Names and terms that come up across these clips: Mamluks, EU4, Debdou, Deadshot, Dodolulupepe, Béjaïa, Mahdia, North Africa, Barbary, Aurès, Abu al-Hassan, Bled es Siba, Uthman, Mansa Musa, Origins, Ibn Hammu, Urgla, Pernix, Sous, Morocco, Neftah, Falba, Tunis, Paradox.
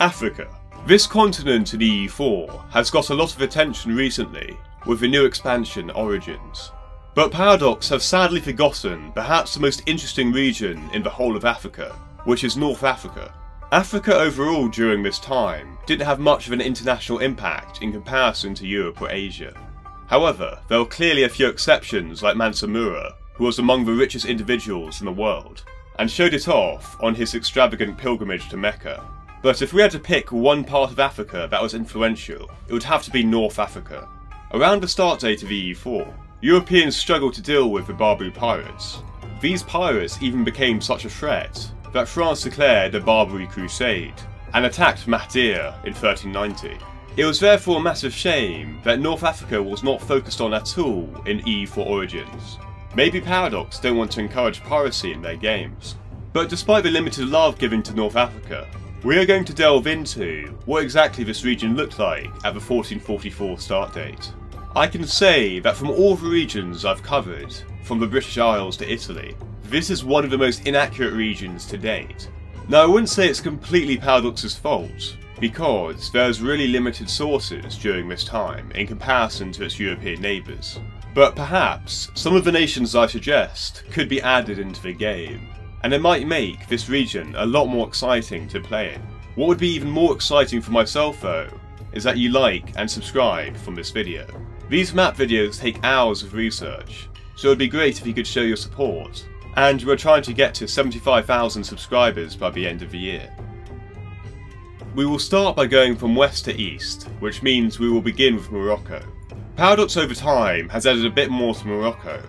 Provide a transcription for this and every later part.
Africa. This continent in EU4 has got a lot of attention recently with the new expansion Origins. But Paradox have sadly forgotten perhaps the most interesting region in the whole of Africa, which is North Africa. Africa overall during this time didn't have much of an international impact in comparison to Europe or Asia. However, there were clearly a few exceptions like Mansa Musa, who was among the richest individuals in the world, and showed it off on his extravagant pilgrimage to Mecca. But if we had to pick one part of Africa that was influential, it would have to be North Africa. Around the start date of EU4, Europeans struggled to deal with the Barbary pirates. These pirates even became such a threat that France declared a Barbary crusade and attacked Mahdia in 1390. It was therefore a massive shame that North Africa was not focused on at all in EU4 Origins. Maybe Paradox don't want to encourage piracy in their games. But despite the limited love given to North Africa, we are going to delve into what exactly this region looked like at the 1444 start date. I can say that from all the regions I've covered, from the British Isles to Italy, this is one of the most inaccurate regions to date. Now I wouldn't say it's completely Paradox's fault, because there's really limited sources during this time in comparison to its European neighbours. But perhaps some of the nations I suggest could be added into the game, and it might make this region a lot more exciting to play in. What would be even more exciting for myself though, is that you like and subscribe from this video. These map videos take hours of research, so it would be great if you could show your support, and we're trying to get to 75,000 subscribers by the end of the year. We will start by going from west to east, which means we will begin with Morocco. Paradox over time has added a bit more to Morocco,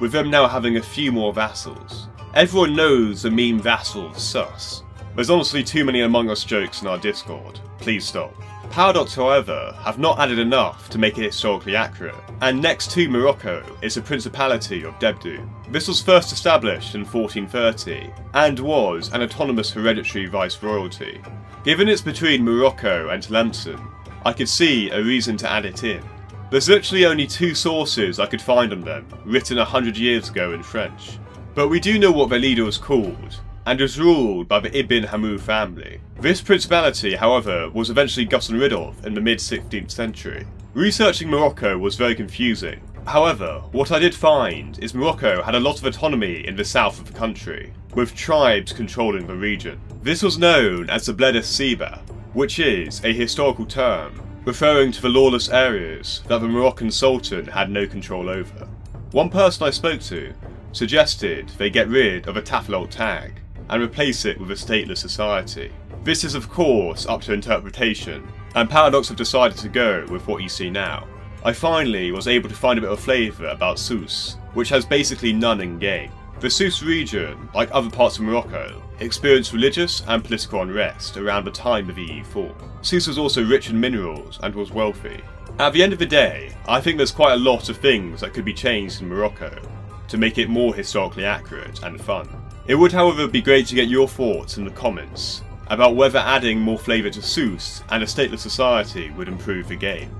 with them now having a few more vassals. Everyone knows the meme vassal of Sus. There's honestly too many Among Us jokes in our Discord, please stop. Paradox, however, have not added enough to make it historically accurate, and next to Morocco is the Principality of Debdou. This was first established in 1430, and was an autonomous hereditary viceroyalty. Given it's between Morocco and Tlemcen, I could see a reason to add it in. There's literally only two sources I could find on them, written 100 years ago in French. But we do know what their leader was called, and was ruled by the Ibn Hammu family. This principality, however, was eventually gotten rid of in the mid-16th century. Researching Morocco was very confusing. However, what I did find is Morocco had a lot of autonomy in the south of the country, with tribes controlling the region. This was known as the Bled es Siba, which is a historical term, referring to the lawless areas that the Moroccan Sultan had no control over. One person I spoke to suggested they get rid of a Tafilalt tag and replace it with a stateless society. This is of course up to interpretation, and Paradox have decided to go with what you see now. I finally was able to find a bit of flavour about Sous, which has basically none in game. The Sous region, like other parts of Morocco, experienced religious and political unrest around the time of EU4. Sous was also rich in minerals and was wealthy. At the end of the day, I think there's quite a lot of things that could be changed in Morocco to make it more historically accurate and fun. It would however be great to get your thoughts in the comments about whether adding more flavour to Sous and a stateless society would improve the game.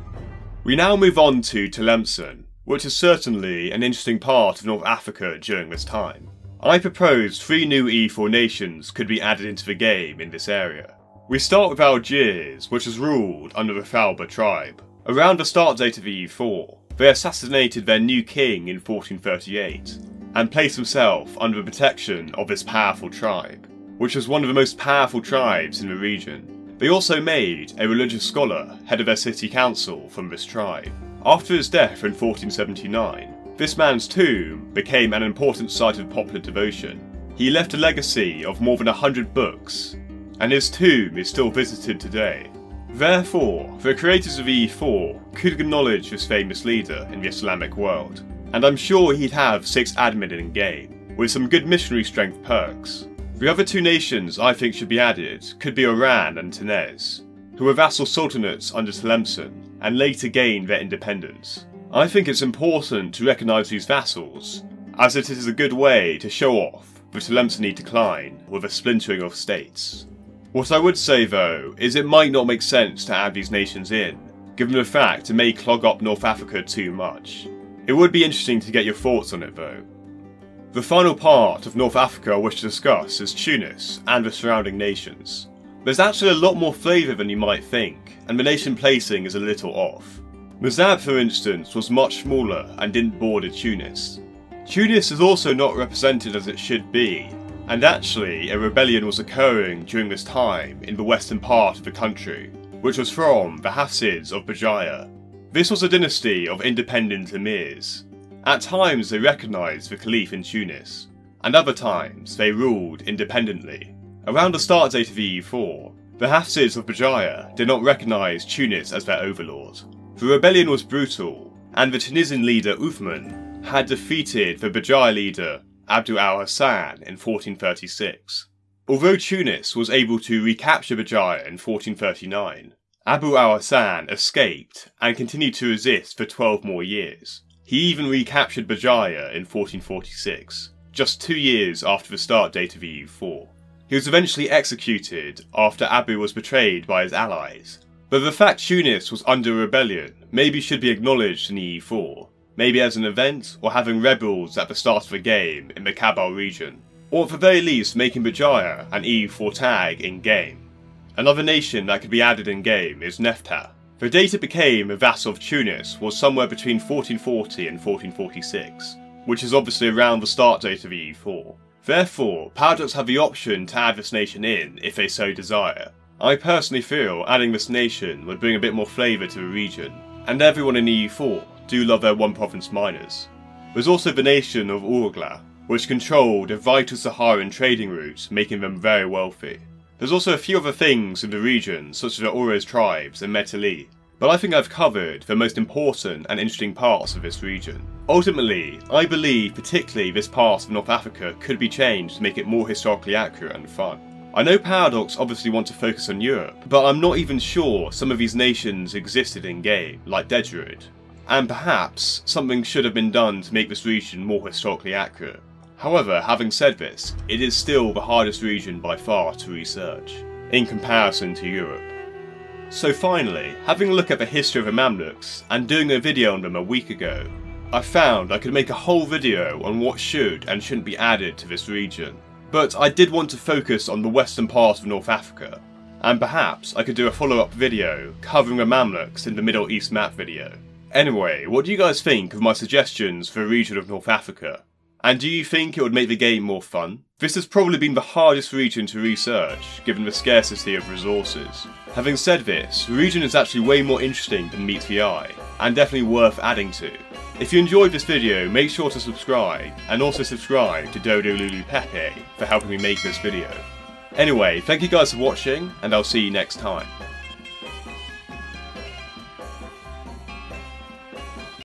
We now move on to Tlemcen, which is certainly an interesting part of North Africa during this time. I proposed 3 new EU4 nations could be added into the game in this area. We start with Algiers, which is ruled under the Falba tribe. Around the start date of EU4, they assassinated their new king in 1438, and placed himself under the protection of this powerful tribe, which was one of the most powerful tribes in the region. They also made a religious scholar head of their city council from this tribe. After his death in 1479, this man's tomb became an important site of popular devotion. He left a legacy of more than 100 books, and his tomb is still visited today. Therefore, the creators of EU4 could acknowledge this famous leader in the Islamic world, and I'm sure he'd have 6 admin in game, with some good missionary strength perks. The other 2 nations I think should be added could be Oran and Tunis, who were vassal sultanates under Tlemcen and later gained their independence. I think it's important to recognise these vassals, as it is a good way to show off the Tlemceni decline with a splintering of states. What I would say though is it might not make sense to add these nations in, given the fact it may clog up North Africa too much. It would be interesting to get your thoughts on it though. The final part of North Africa I wish to discuss is Tunis and the surrounding nations. There's actually a lot more flavour than you might think, and the nation placing is a little off. Mzab, for instance, was much smaller and didn't border Tunis. Tunis is also not represented as it should be, and actually a rebellion was occurring during this time in the western part of the country, which was from the Hafsids of Béjaïa. This was a dynasty of independent emirs. At times they recognised the caliph in Tunis, and other times they ruled independently. Around the start date of EU4, the Hafsids of Béjaïa did not recognise Tunis as their overlord. The rebellion was brutal, and the Tunisian leader Uthman had defeated the Béjaïa leader Abu al-Hassan in 1436. Although Tunis was able to recapture Béjaïa in 1439, Abu al-Hassan escaped and continued to resist for 12 more years. He even recaptured Béjaïa in 1446, just 2 years after the start date of EU4. He was eventually executed after Abu was betrayed by his allies. But the fact Tunis was under rebellion maybe should be acknowledged in EU4, maybe as an event or having rebels at the start of the game in the Kabyl region, or at the very least making Béjaïa an EU4 tag in-game. Another nation that could be added in-game is Neftah. The date it became a vassal of Tunis was somewhere between 1440 and 1446, which is obviously around the start date of EU4. Therefore, Paradox have the option to add this nation in if they so desire. I personally feel adding this nation would bring a bit more flavour to the region, and everyone in EU4 do love their one province miners. There's also the nation of Urgla, which controlled a vital Saharan trading route, making them very wealthy. There's also a few other things in the region, such as the Aurès tribes and Metali, but I think I've covered the most important and interesting parts of this region. Ultimately, I believe particularly this part of North Africa could be changed to make it more historically accurate and fun. I know Paradox obviously want to focus on Europe, but I'm not even sure some of these nations existed in-game, like Dejurid. And perhaps something should have been done to make this region more historically accurate. However, having said this, it is still the hardest region by far to research, in comparison to Europe. So finally, having a look at the history of the Mamluks, and doing a video on them a week ago, I found I could make a whole video on what should and shouldn't be added to this region. But I did want to focus on the western part of North Africa, and perhaps I could do a follow-up video covering the Mamluks in the Middle East map video. Anyway, what do you guys think of my suggestions for the region of North Africa? And do you think it would make the game more fun? This has probably been the hardest region to research, given the scarcity of resources. Having said this, the region is actually way more interesting than meets the eye, and definitely worth adding to. If you enjoyed this video, make sure to subscribe, and also subscribe to Dodolulupepe for helping me make this video. Anyway, thank you guys for watching, and I'll see you next time.